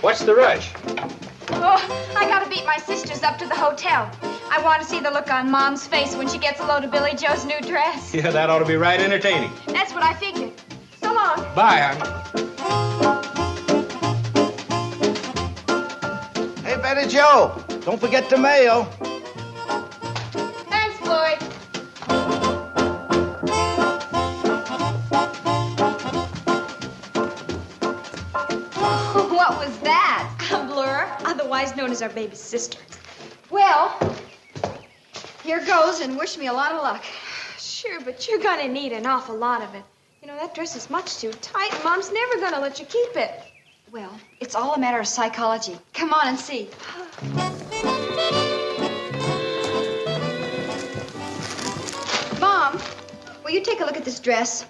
What's the rush? Oh, I gotta beat my sisters up to the hotel. I want to see the look on Mom's face when she gets a load of Billie Jo's new dress. Yeah, that ought to be right entertaining. That's what I figured. So long. Bye, honey. Hey, Betty Jo, don't forget the mail. Thanks, Floyd. What was that? A blur, otherwise known as our baby sister. Well, here goes, and wish me a lot of luck. Sure, but you're gonna need an awful lot of it. You know, that dress is much too tight. Mom's never gonna let you keep it. Well, it's all a matter of psychology. Come on and see. Mom, will you take a look at this dress?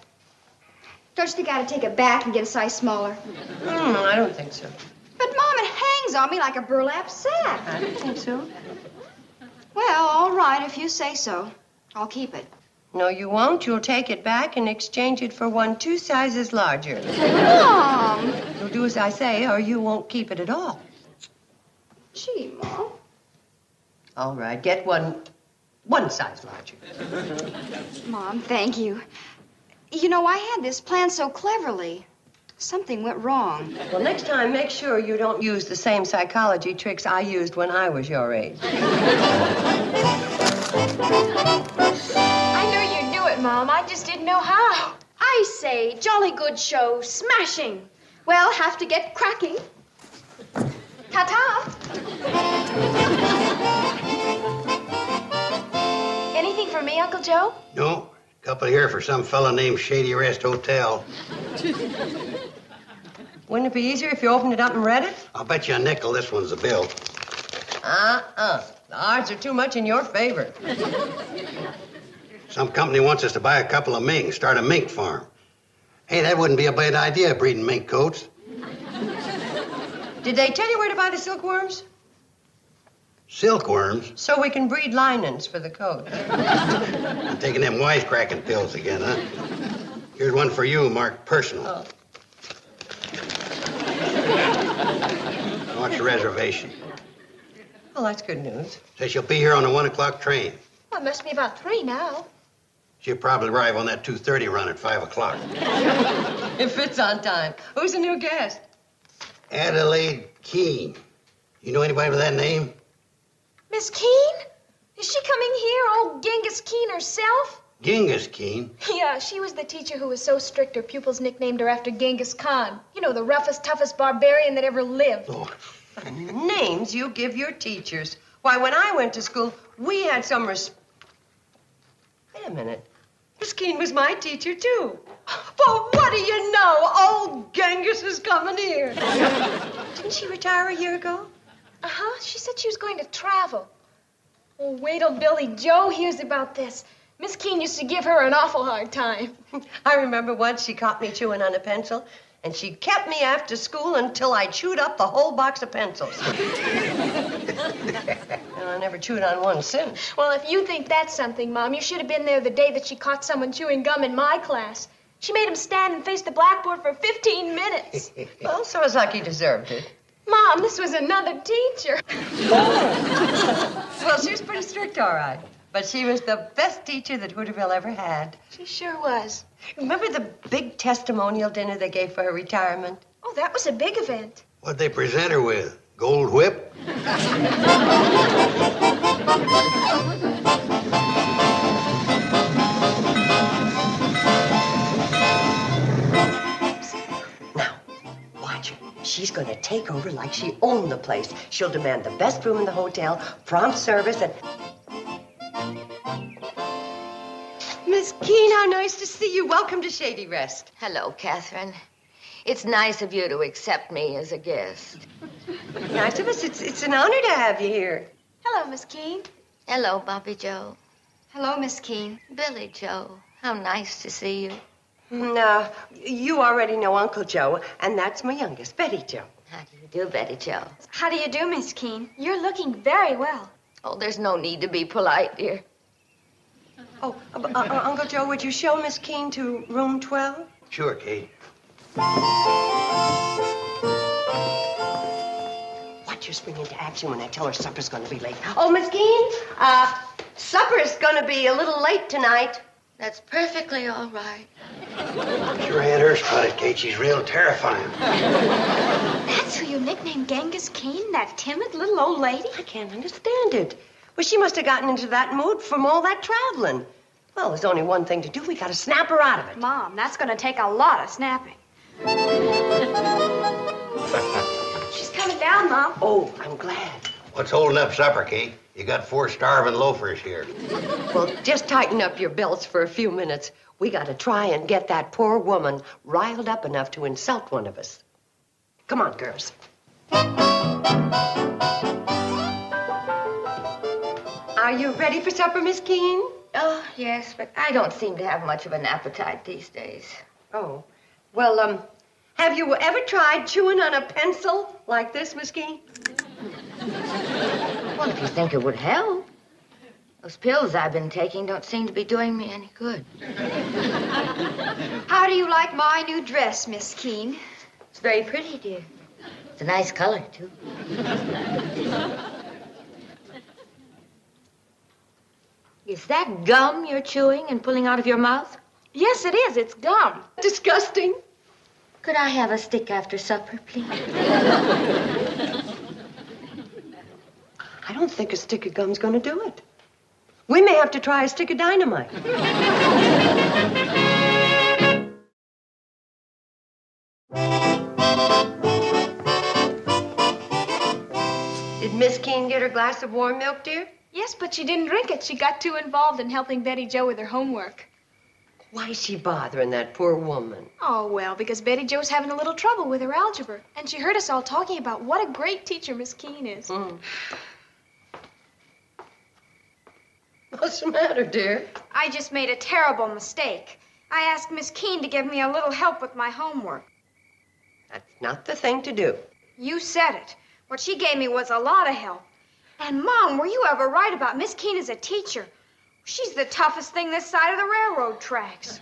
Don't you think I ought to take it back and get a size smaller? No, I don't think so. But, Mom, it hangs on me like a burlap sack. I don't think so. Well, all right, if you say so. I'll keep it. No, you won't. You'll take it back and exchange it for one 2 sizes larger. Mom! You'll do as I say, or you won't keep it at all. Gee, Mom. All right, get one size larger. Mom, thank you. You know, I had this planned so cleverly. Something went wrong. Well, next time, make sure you don't use the same psychology tricks I used when I was your age. I knew you'd do it, Mom. I just didn't know how. I say, jolly good show, smashing. Well, have to get cracking. Ta-ta. Anything for me, Uncle Joe? No. A couple here for some fella named Shady Rest Hotel. Wouldn't it be easier if you opened it up and read it? I'll bet you a nickel this one's a bill. The odds are too much in your favor. Some company wants us to buy a couple of minks, start a mink farm. Hey, that wouldn't be a bad idea, breeding mink coats. Did they tell you where to buy the silkworms? Silkworms? So we can breed linens for the coat. I'm taking them wisecracking pills again, huh? Here's one for you, Mark, personal. Oh. What's the reservation? Well, that's good news. Says she'll be here on the 1 o'clock train. Well, it must be about 3 now. She'll probably arrive on that 2:30 run at 5 o'clock. If it's on time. Who's the new guest? Adelaide Keane. You know anybody with that name? Miss Keane? Is she coming here, old Genghis Keane herself? Genghis Keane? Yeah, she was the teacher who was so strict her pupils nicknamed her after Genghis Khan. You know, the roughest, toughest barbarian that ever lived. Oh. The names you give your teachers. Why, when I went to school, we had some Wait a minute. Miss Keane was my teacher, too. But what do you know? Old Genghis is coming here. Didn't she retire a year ago? Uh-huh. She said she was going to travel. Oh, wait till Billie Jo hears about this. Miss Keane used to give her an awful hard time. I remember once she caught me chewing on a pencil, and she kept me after school until I chewed up the whole box of pencils. And I never chewed on one since. Well, if you think that's something, Mom, you should have been there the day that she caught someone chewing gum in my class. She made him stand and face the blackboard for 15 minutes. Well, so it's like he deserved it. Mom, this was another teacher. Well, she was pretty strict, all right. But she was the best teacher that Hooterville ever had. She sure was. Remember the big testimonial dinner they gave for her retirement? Oh, that was a big event. What'd they present her with? Gold whip? She's going to take over like she owned the place. She'll demand the best room in the hotel, prompt service, and... Miss Keane, how nice to see you. Welcome to Shady Rest. Hello, Catherine. It's nice of you to accept me as a guest. Nice of us. It's an honor to have you here. Hello, Miss Keane. Hello, Bobbie Jo. Hello, Miss Keane. Billie Jo, how nice to see you. No, you already know Uncle Joe, and that's my youngest, Betty Jo. How do you do, Betty Jo? How do you do, Miss Keane? You're looking very well. Oh, there's no need to be polite, dear. Oh, Uncle Joe, would you show Miss Keane to room 12? Sure, Kate. Watch her spring into action when I tell her supper's gonna be late. Oh, Miss Keane, supper's gonna be a little late tonight. That's perfectly all right. Sure had her spotted, Kate. She's real terrifying. That's who you nicknamed Genghis Keane, that timid little old lady? I can't understand it. Well, she must have gotten into that mood from all that traveling. Well, there's only one thing to do. We gotta snap her out of it. Mom, that's gonna take a lot of snapping. She's coming down, Mom. Oh, I'm glad. What's holding up supper, Kate? You got four starving loafers here. Well, just tighten up your belts for a few minutes. We gotta try and get that poor woman riled up enough to insult one of us. Come on, girls. Are you ready for supper, Miss Keane? Oh, yes, but I don't seem to have much of an appetite these days. Oh. Well, have you ever tried chewing on a pencil like this, Miss Keane? Well, if you think it would help. Those pills I've been taking don't seem to be doing me any good. How do you like my new dress, Miss Keane? It's very pretty, dear. It's a nice color, too. Is that gum you're chewing and pulling out of your mouth? Yes, it is. It's gum. Disgusting. Could I have a stick after supper, please? I don't think a stick of gum's gonna do it. We may have to try a stick of dynamite. Did Miss Keane get her glass of warm milk, dear? Yes, but she didn't drink it. She got too involved in helping Betty Jo with her homework. Why is she bothering that poor woman? Oh, well, because Betty Jo's having a little trouble with her algebra. And she heard us all talking about what a great teacher Miss Keane is. Mm. What's the matter, dear? I just made a terrible mistake. I asked Miss Keane to give me a little help with my homework. That's not the thing to do. You said it. What she gave me was a lot of help. And, Mom, were you ever right about Miss Keane as a teacher? She's the toughest thing this side of the railroad tracks.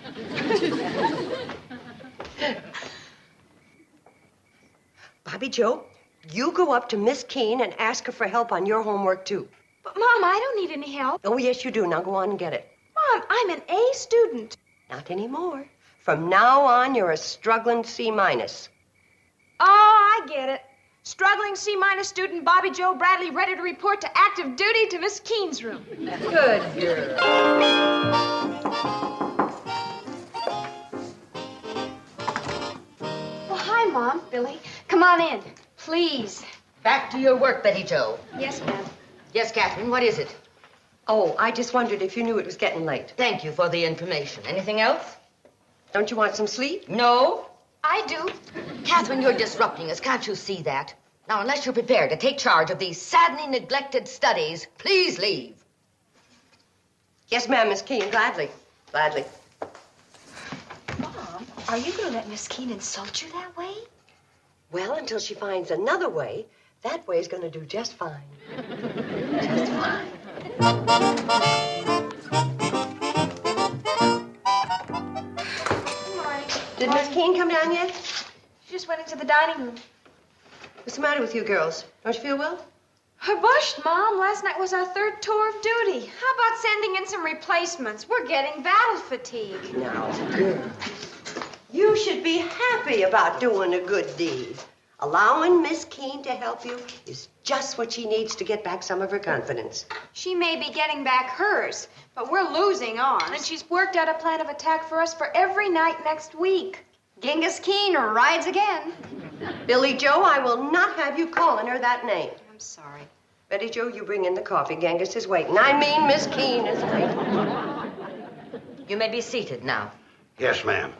Bobbie Jo, you go up to Miss Keane and ask her for help on your homework, too. But, Mom, I don't need any help. Oh, yes, you do. Now go on and get it. Mom, I'm an A student. Not anymore. From now on, you're a struggling C-. Oh, I get it. Struggling C- student Bobbie Jo Bradley ready to report to active duty to Miss Keane's room. Good girl. Well, hi, Mom, Billy. Come on in, please. Back to your work, Betty Jo. Yes, ma'am. Yes, Catherine, what is it? Oh, I just wondered if you knew it was getting late. Thank you for the information. Anything else? Don't you want some sleep? No. I do. Catherine, you're disrupting us. Can't you see that? Now, unless you're prepared to take charge of these sadly neglected studies, please leave. Yes, ma'am, Miss Keane, gladly. Gladly. Mom, are you going to let Miss Keane insult you that way? Well, until she finds another way, that way's going to do just fine. Just fine. Did Miss Keane come down yet? She just went into the dining room. What's the matter with you girls? Don't you feel well? I bushed, Mom. Last night was our third tour of duty. How about sending in some replacements? We're getting battle fatigue. Now, girl, you should be happy about doing a good deed. Allowing Miss Keane to help you is just what she needs to get back some of her confidence. She may be getting back hers, but we're losing ours. And she's worked out a plan of attack for us for every night next week. Genghis Keane rides again. Billie Jo, I will not have you calling her that name. I'm sorry. Betty Jo, you bring in the coffee. Genghis is waiting. I mean, Miss Keane is waiting. You may be seated now. Yes, ma'am.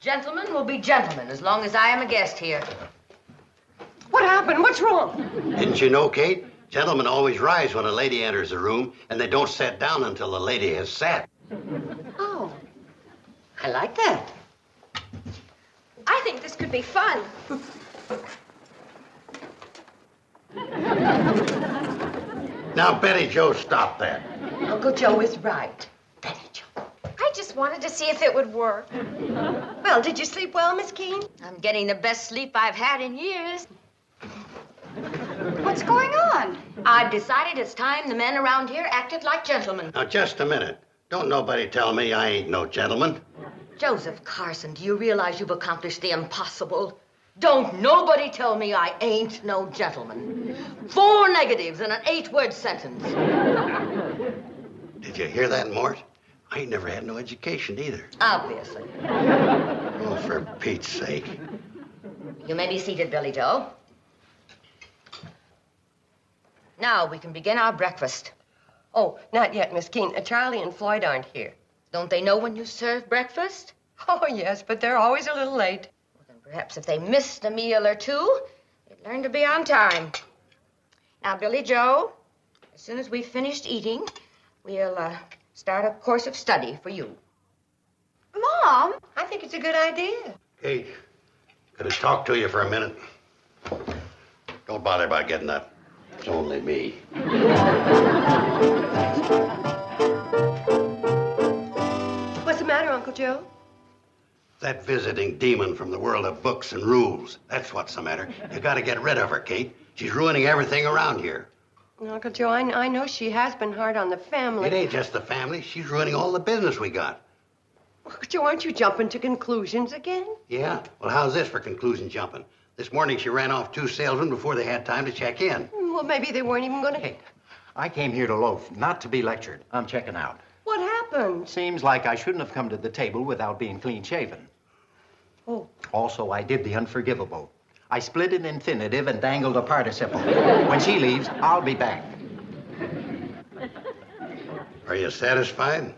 Gentlemen will be gentlemen as long as I am a guest here. What happened? What's wrong? Didn't you know, Kate? Gentlemen always rise when a lady enters a room, and they don't sit down until the lady has sat. Oh, I like that. I think this could be fun. Now, Betty Jo, stop that. Uncle Joe is right. just wanted to see if it would work. Well, did you sleep well, Miss Keane? I'm getting the best sleep I've had in years. What's going on? I've decided it's time the men around here acted like gentlemen. Now, just a minute. Don't nobody tell me I ain't no gentleman. Joseph Carson, do you realize you've accomplished the impossible? Don't nobody tell me I ain't no gentleman. 4 negatives in an 8-word sentence. Did you hear that, Mort? I ain't never had no education either. Obviously. Oh, for Pete's sake. You may be seated, Billie Jo. Now we can begin our breakfast. Oh, not yet, Miss Keane. Charlie and Floyd aren't here. Don't they know when you serve breakfast? Oh, yes, but they're always a little late. Well, then perhaps if they missed a meal or two, they'd learn to be on time. Now, Billie Jo, as soon as we've finished eating, we'll start a course of study for you. Mom, I think it's a good idea. Kate, could I talk to you for a minute? Don't bother about getting up. It's only me. What's the matter, Uncle Joe? That visiting demon from the world of books and rules. That's what's the matter. You gotta get rid of her, Kate. She's ruining everything around here. Uncle Joe, I know she has been hard on the family. It ain't just the family. She's ruining all the business we got. Uncle Joe, aren't you jumping to conclusions again? Yeah. Well, how's this for conclusion jumping? This morning, she ran off 2 salesmen before they had time to check in. Well, maybe they weren't even going to... Kate, I came here to loaf, not to be lectured. I'm checking out. What happened? Seems like I shouldn't have come to the table without being clean-shaven. Oh. Also, I did the unforgivable. I split an infinitive and dangled a participle. When she leaves, I'll be back. Are you satisfied?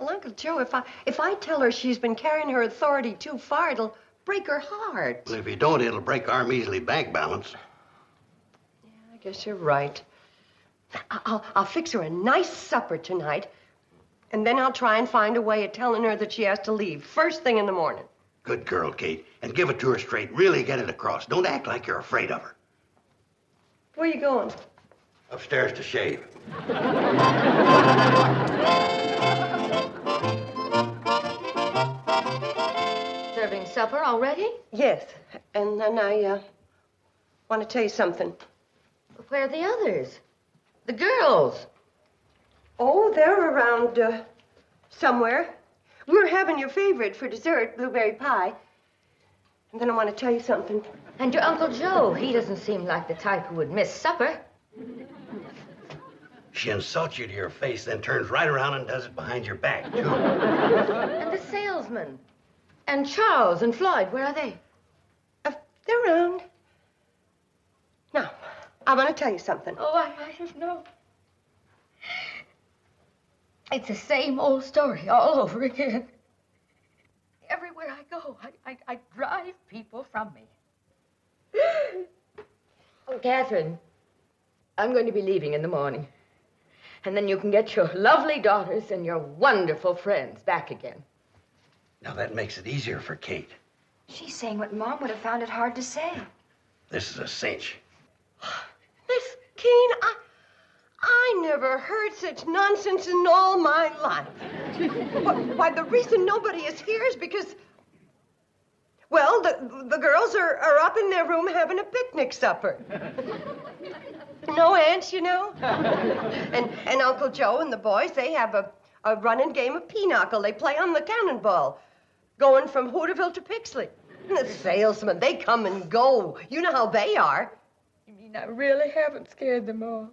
Well, Uncle Joe, if I tell her she's been carrying her authority too far, it'll break her heart. Well, if you don't, it'll break our measly bank balance. Yeah, I guess you're right. I'll fix her a nice supper tonight, and then I'll try and find a way of telling her that she has to leave first thing in the morning. Good girl, Kate. And give it to her straight. Really get it across. Don't act like you're afraid of her. Where are you going? Upstairs to shave. Serving supper already? Yes, and then I want to tell you something. Where are the others? The girls? Oh, they're around somewhere. We're having your favorite for dessert, blueberry pie. And then I want to tell you something. And your Uncle Joe, he doesn't seem like the type who would miss supper. She insults you to your face, then turns right around and does it behind your back, too. And the salesman? And Charles and Floyd, where are they? They're around. Now, I want to tell you something. Oh, I don't know. It's the same old story all over again. Everywhere I go, I drive people from me. Oh, Catherine, I'm going to be leaving in the morning. And then you can get your lovely daughters and your wonderful friends back again. Now, that makes it easier for Kate. She's saying what Mom would have found it hard to say. This is a cinch. Miss Keane, I never heard such nonsense in all my life. Why, the reason nobody is here is because, well, the girls are up in their room having a picnic supper. No aunts, you know. And Uncle Joe and the boys, they have a running game of pinochle. They play on the cannonball, going from Hooterville to Pixley. And the salesmen, they come and go. You know how they are. You mean I really haven't scared them off?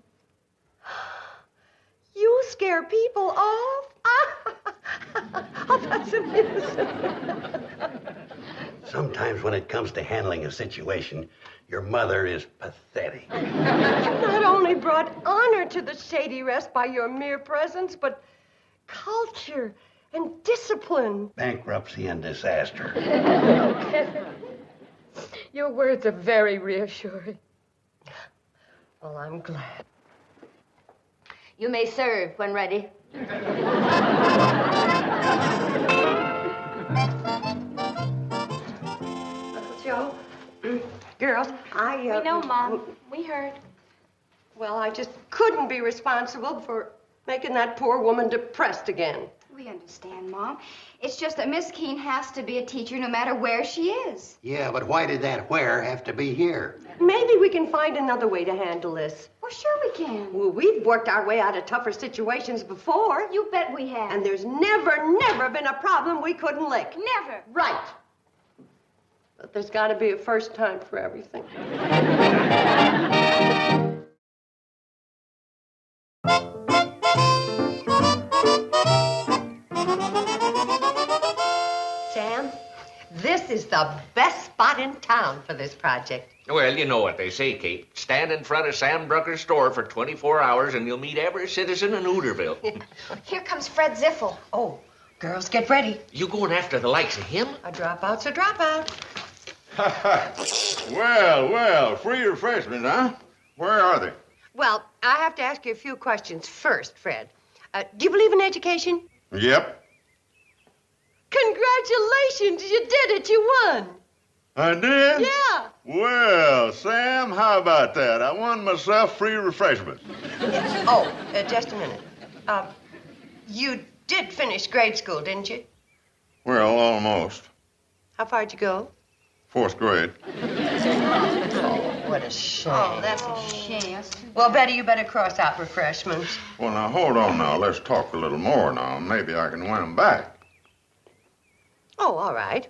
You scare people off? Oh, that's amusing. Sometimes when it comes to handling a situation, your mother is pathetic. You not only brought honor to the Shady Rest by your mere presence, but culture and discipline. Bankruptcy and disaster. Okay. Your words are very reassuring. Well, I'm glad. You may serve when ready. Uncle Joe, girls, we know, Mom. We heard. Well, I just couldn't be responsible for making that poor woman depressed again. We understand, Mom. It's just that Miss Keane has to be a teacher no matter where she is. Yeah, but why did that "where" have to be here? Maybe we can find another way to handle this. Well, sure we can. Well, we've worked our way out of tougher situations before. You bet we have. And there's never been a problem we couldn't lick. Never. Right. But there's got to be a first time for everything. This is the best spot in town for this project. Well, you know what they say, Kate. Stand in front of Sam Drucker's store for 24 hours and you'll meet every citizen in Hooterville. Here comes Fred Ziffel. Oh, girls, get ready. You going after the likes of him? A dropout's a dropout. Well, free refreshments, huh? Where are they? Well, I have to ask you a few questions first, Fred. Do you believe in education? Yep. Congratulations, you did it, you won. I did? Yeah. Well, Sam, how about that? I won myself free refreshments. Oh, just a minute. You did finish grade school, didn't you? Well, almost. How far'd you go? Fourth grade. Oh, what a shame. Oh, that's a shame. Well, Betty, you better cross out refreshments. Well, now, hold on now. Let's talk a little more now. Maybe I can win them back. Oh, all right.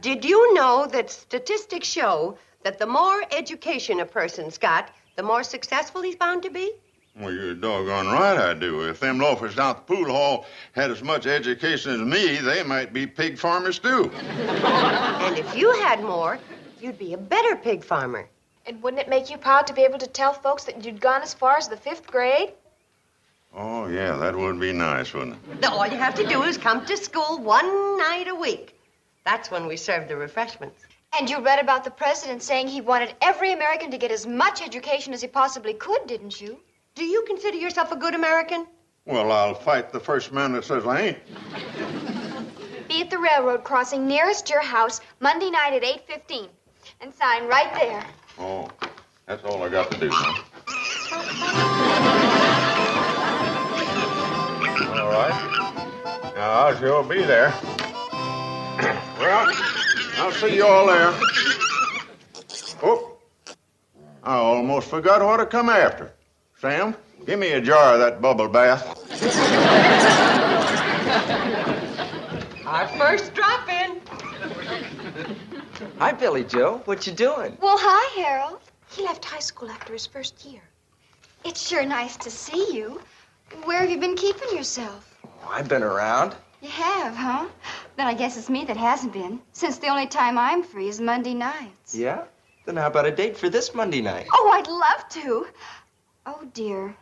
Did you know that statistics show that the more education a person's got, the more successful he's bound to be? Well, you're doggone right I do. If them loafers down the pool hall had as much education as me, they might be pig farmers, too. And if you had more, you'd be a better pig farmer. And wouldn't it make you proud to be able to tell folks that you'd gone as far as the fifth grade? Oh, yeah, that would be nice, wouldn't it? All you have to do is come to school one night a week. That's when we serve the refreshments. And you read about the president saying he wanted every American to get as much education as he possibly could, didn't you? Do you consider yourself a good American? Well, I'll fight the first man that says I ain't. Be at the railroad crossing nearest your house Monday night at 8:15. And sign right there. Oh, that's all I got to do now. All right. Now, I'll sure be there. Well, I'll see you all there. Oh, I almost forgot what to come after. Sam, give me a jar of that bubble bath. Our first drop-in. Hi, Billie Jo. What you doing? Well, hi, Harold. He left high school after his first year. It's sure nice to see you. Where have you been keeping yourself? Oh, I've been around. You have, huh? Then I guess it's me that hasn't been, since the only time I'm free is Monday nights. Yeah? Then how about a date for this Monday night? Oh, I'd love to. Oh, dear.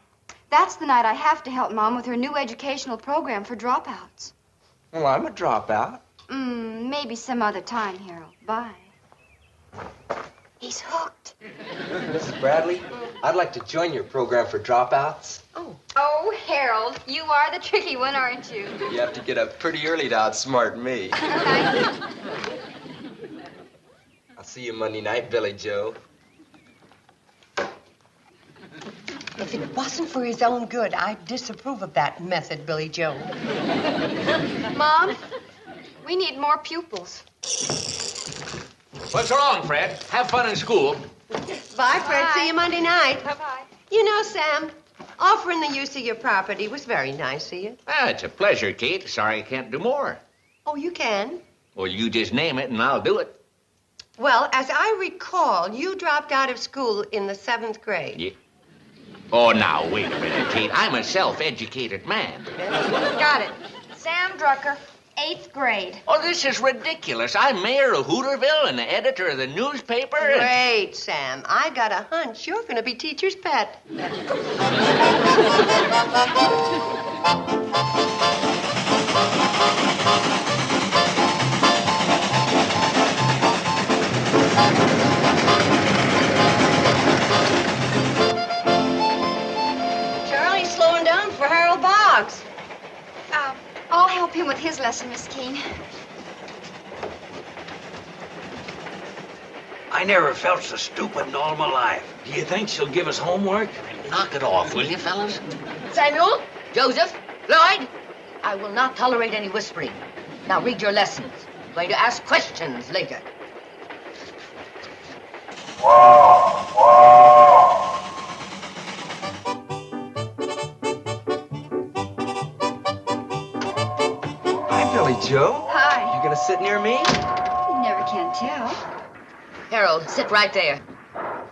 That's the night I have to help Mom with her new educational program for dropouts. Well, I'm a dropout. Maybe some other time, Harold. Bye. He's hooked. Mrs. Bradley, I'd like to join your program for dropouts. Oh, Harold, you are the tricky one, aren't you? You have to get up pretty early to outsmart me. I'll see you Monday night, Billie Jo. If it wasn't for his own good, I'd disapprove of that method, Billie Jo. Mom, we need more pupils. What's wrong, Fred? Have fun in school. Bye, Fred. Bye. See you Monday night. Bye-bye. You know, Sam, offering the use of your property was very nice of you. Ah, it's a pleasure, Kate. Sorry I can't do more. Oh, you can. Well, you just name it and I'll do it. Well, as I recall, you dropped out of school in the seventh grade. Yeah. Oh, now, wait a minute, Kate. I'm a self-educated man. Got it. Sam Drucker. Eighth grade. Oh, this is ridiculous. I'm mayor of Hooterville and the editor of the newspaper. Great, and... Sam. I got a hunch you're going to be teacher's pet. Charlie's slowing down for Harold Boggs. I'll help him with his lesson, Miss Keane. I never felt so stupid in all my life. Do you think she'll give us homework? Knock it off, will you, fellas? Samuel? Joseph? Lloyd? I will not tolerate any whispering. Now read your lessons. I'm going to ask questions later. Hi, Billie Jo. Hi. You gonna sit near me? You never can tell. Harold, sit right there.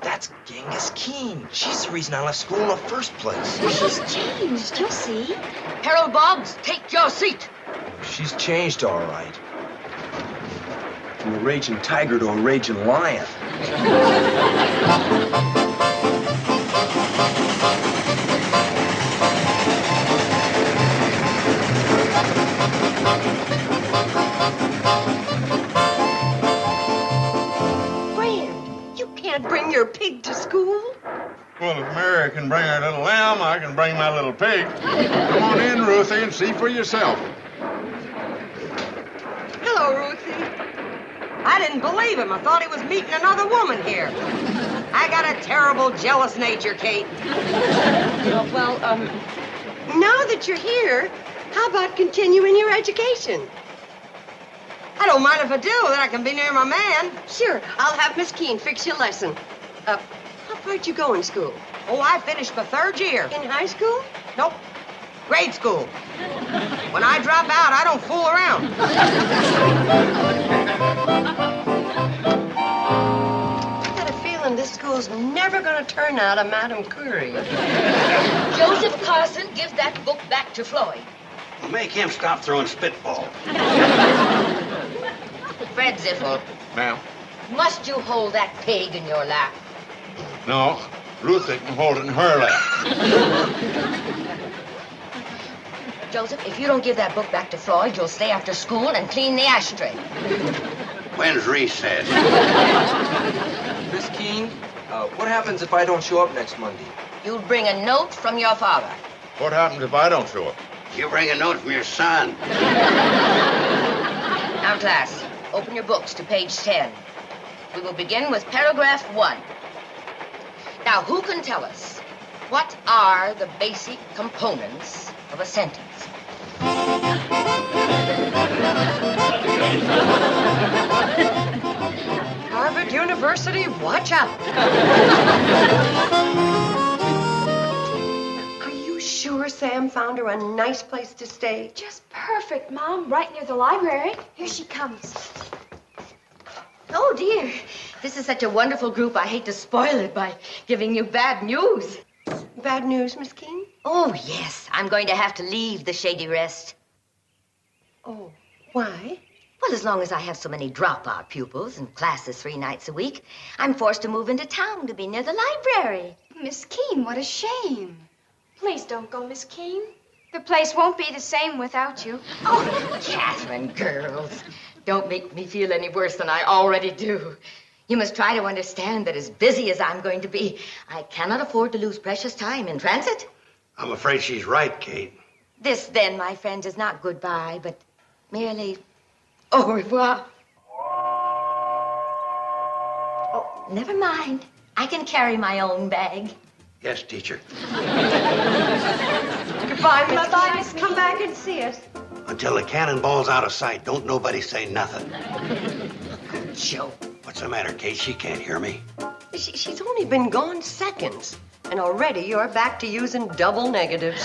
That's Genghis Keane. She's the reason I left school in the first place. Well, she's changed, you'll see. Harold Boggs, take your seat. She's changed, all right. From a raging tiger to a raging lion. Brand, you can't bring your pig to school. Well, if Mary can bring her little lamb, I can bring my little pig. Come on in, Ruthie, and see for yourself. Hello, Ruthie. I didn't believe him. I thought he was meeting another woman here. I got a terrible jealous nature, Kate. Now that you're here, how about continuing your education? I don't mind if I do. Then I can be near my man. Sure. I'll have Miss Keane fix your lesson. How far did you go in school? Oh, I finished my third year. In high school? Nope. Grade school. When I drop out, I don't fool around. I got a feeling this school's never going to turn out a Madame Curie. Joseph Carson, give that book back to Floyd. Make him stop throwing spitballs. Fred Ziffel. Ma'am? Must you hold that pig in your lap? No. Ruthie can hold it in her lap. Joseph, if you don't give that book back to Floyd, you'll stay after school and clean the ashtray. When's recess? Miss Keane, what happens if I don't show up next Monday? You'll bring a note from your father. What happens if I don't show up? You bring a note from your son. Now, class, open your books to page 10. We will begin with paragraph 1. Now, who can tell us what are the basic components of a sentence? Harvard University, watch out. Are you sure Sam found her a nice place to stay? Just perfect, Mom, right near the library. Here she comes. Oh, dear. This is such a wonderful group. I hate to spoil it by giving you bad news. Bad news, Miss Keane? Oh, yes. I'm going to have to leave the Shady Rest. Oh, why? Well, as long as I have so many dropout pupils and classes 3 nights a week, I'm forced to move into town to be near the library. Miss Keane, what a shame. Please don't go, Miss Keane. The place won't be the same without you. Oh, Catherine, girls, don't make me feel any worse than I already do. You must try to understand that as busy as I'm going to be, I cannot afford to lose precious time in transit. I'm afraid she's right, Kate. This, then, my friends, is not goodbye, but merely au revoir. Oh, never mind. I can carry my own bag. Yes, teacher. Goodbye, Miss Keane. Come back and see us. Until the cannonball's out of sight, don't nobody say nothing. Good joke. What's the matter, Kate? She can't hear me. She's only been gone seconds, and already you're back to using double negatives.